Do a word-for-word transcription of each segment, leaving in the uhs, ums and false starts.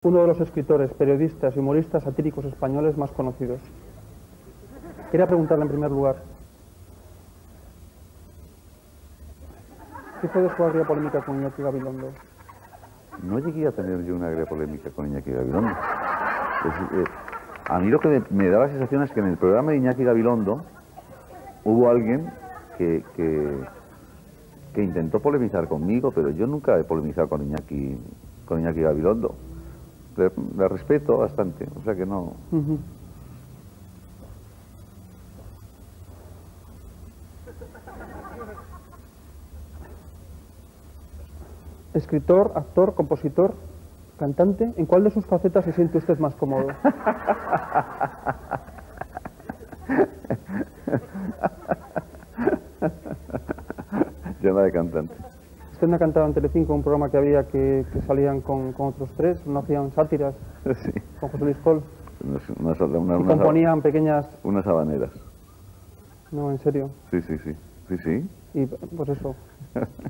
Uno de los escritores, periodistas y humoristas satíricos españoles más conocidos. Quería preguntarle en primer lugar, ¿qué fue de su agria polémica con Iñaki Gabilondo? No llegué a tener yo una agria polémica con Iñaki Gabilondo. Pues, eh, a mí lo que me, me da la sensación es que en el programa de Iñaki Gabilondo hubo alguien que, que, que intentó polemizar conmigo, pero yo nunca he polemizado con Iñaki, con Iñaki Gabilondo. Le, le respeto bastante, o sea que no... Uh-huh. Escritor, actor, compositor, cantante, ¿en cuál de sus facetas se siente usted más cómodo? Yo no de cantante. Usted me ha cantado en Telecinco un programa que había que, que salían con, con otros tres, no hacían sátiras, sí. Con José Luis Col. Unas, una, una, y componían una, pequeñas... Unas habaneras. No, ¿en serio? Sí, sí, sí. Sí, sí. Y pues eso.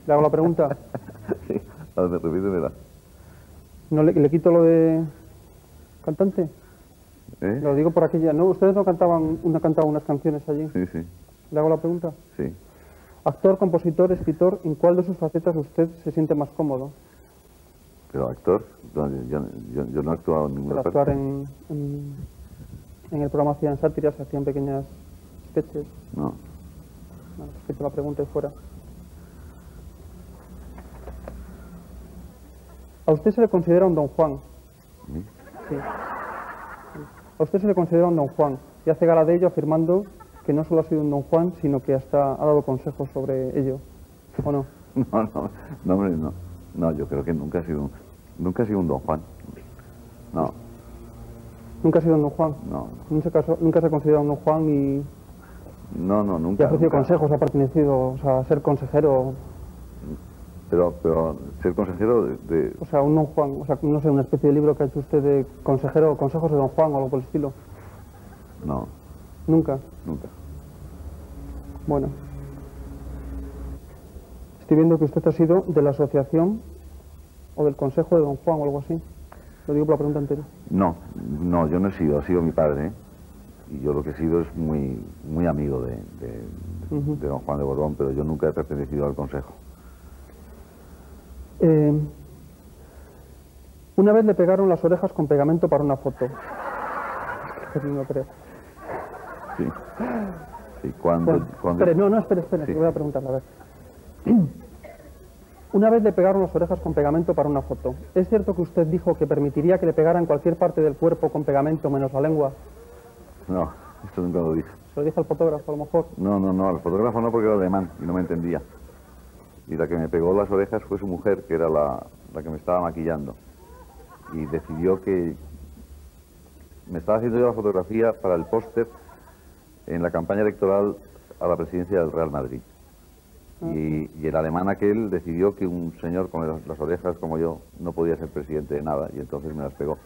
¿Le hago la pregunta? Sí, a ver, repítemela. ¿No le, le quito lo de cantante? ¿Eh? Lo digo por aquella... ¿No? ¿Ustedes no cantaban, no cantaban unas canciones allí? Sí, sí. ¿Le hago la pregunta? Sí. Actor, compositor, escritor, ¿en cuál de sus facetas usted se siente más cómodo? Pero actor, yo, yo, yo, yo no he actuado en ninguna parte. Actuar en, en, en el programa hacían sátiras, hacían pequeñas sketches. No. No, repito la pregunta y fuera. ¿A usted se le considera un Don Juan? ¿Sí? Sí. A usted se le considera un Don Juan y hace gala de ello afirmando que no solo ha sido un Don Juan, sino que hasta ha dado consejos sobre ello, ¿o no? No, no, no, hombre, no. No, yo creo que nunca ha sido un, nunca ha sido un Don Juan. No. ¿Nunca ha sido un Don Juan? No. ¿Nunca, caso, nunca se ha considerado un Don Juan y...? No, no, nunca. ¿Y ha ofrecido consejos, ha pertenecido, o sea, ser consejero...? Pero, pero, ser consejero de, de... O sea, un Don Juan, o sea, no sé, una especie de libro que ha hecho usted de consejero, consejos de Don Juan o algo por el estilo. No. ¿Nunca? Nunca. Bueno, estoy viendo que usted ha sido de la asociación o del consejo de Don Juan o algo así. Lo digo por la pregunta entera. No, no, yo no he sido, ha sido mi padre. Y yo lo que he sido es muy, muy amigo de, de, uh-huh. de Don Juan de Borbón, pero yo nunca he pertenecido al consejo. Eh, una vez le pegaron las orejas con pegamento para una foto. No creo. Sí. Sí, cuando, bueno, cuando... Espere, no, no, espere, espere, sí. Voy a preguntarle, a ver. Una vez le pegaron las orejas con pegamento para una foto. ¿Es cierto que usted dijo que permitiría que le pegaran cualquier parte del cuerpo con pegamento menos la lengua? No, esto nunca lo dije. ¿Se lo dije al fotógrafo, a lo mejor? No, no, no, al fotógrafo no, porque era alemán y no me entendía. Y la que me pegó las orejas fue su mujer, que era la, la que me estaba maquillando. Y decidió que... Me estaba haciendo yo la fotografía para el póster en la campaña electoral a la presidencia del Real Madrid. Ah. Y, y el alemán aquel decidió que un señor con las, las orejas como yo no podía ser presidente de nada, y entonces me las pegó,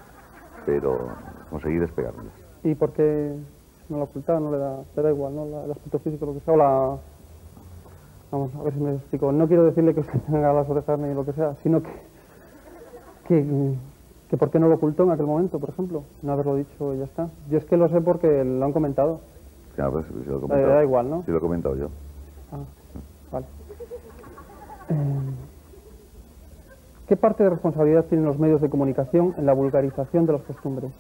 pero conseguí despegármelas. ¿Y por qué no la ocultaba? No le da, le da igual, ¿no? La, el aspecto físico, lo que sea, o la... Vamos, a ver si me explico. No quiero decirle que usted tenga las orejas ni lo que sea, sino que, que... que por qué no lo ocultó en aquel momento, por ejemplo. No haberlo dicho y ya está. Yo es que lo sé porque lo han comentado. Claro, pues si lo he comentado. Le da igual, ¿no? Si lo he comentado yo. Ah, vale. Eh, ¿Qué parte de responsabilidad tienen los medios de comunicación en la vulgarización de las costumbres?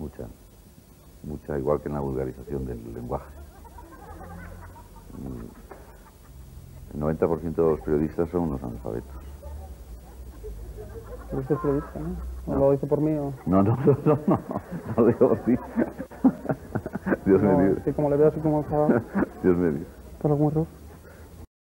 Mucha. Mucha, igual que en la vulgarización del lenguaje. El noventa por ciento de los periodistas son unos analfabetos. Pero usted es periodista, ¿no? ¿No lo hizo por mí o...? No, no, no, no, no, no lo digo por ti. Dios no, me libre. Sí, como le veo así como enfadado. Dios me libre. ¿Por algún error?